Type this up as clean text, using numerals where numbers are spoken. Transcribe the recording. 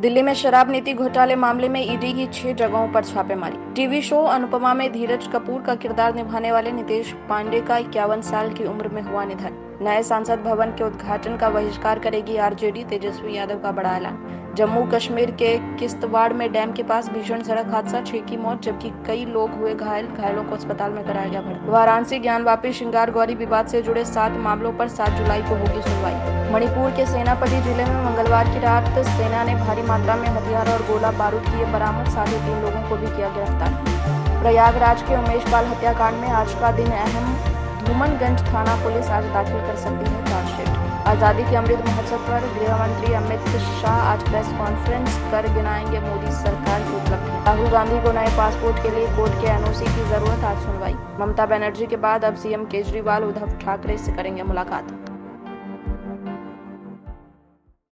दिल्ली में शराब नीति घोटाले मामले में ईडी की 6 जगहों पर छापेमारी। टीवी शो अनुपमा में धीरज कपूर का किरदार निभाने वाले नितेश पांडे का 51 साल की उम्र में हुआ निधन। नए संसद भवन के उद्घाटन का बहिष्कार करेगी आरजेडी, तेजस्वी यादव का बड़ा ऐलान। जम्मू कश्मीर के किश्तवाड़ में डैम के पास भीषण सड़क हादसा, 6 की मौत जबकि कई लोग हुए घायल। घायलों को अस्पताल में कराया गया भर्ती। वाराणसी ज्ञानवापी श्रृंगार गौरी विवाद से जुड़े 7 मामलों पर 7 जुलाई को होगी सुनवाई। मणिपुर के सेनापति जिले में मंगलवार की रात सेना ने भारी मात्रा में हथियार और गोला बारूद किए बरामद। 3.5 लोगों को भी किया गिरफ्तार। प्रयागराज के उमेश पाल हत्याकांड में आज का दिन अहम। धूमनगंज थाना पुलिस आज दाखिल कर सकती है चार्जशीट। आज़ादी के अमृत महोत्सव पर गृह मंत्री अमित शाह आज प्रेस कॉन्फ्रेंस कर गिनाएंगे मोदी सरकार की उपलब्धि। राहुल गांधी को नए पासपोर्ट के लिए कोर्ट के एनओसी की जरूरत, आज सुनवाई। ममता बनर्जी के बाद अब सीएम केजरीवाल उद्धव ठाकरे से करेंगे मुलाकात।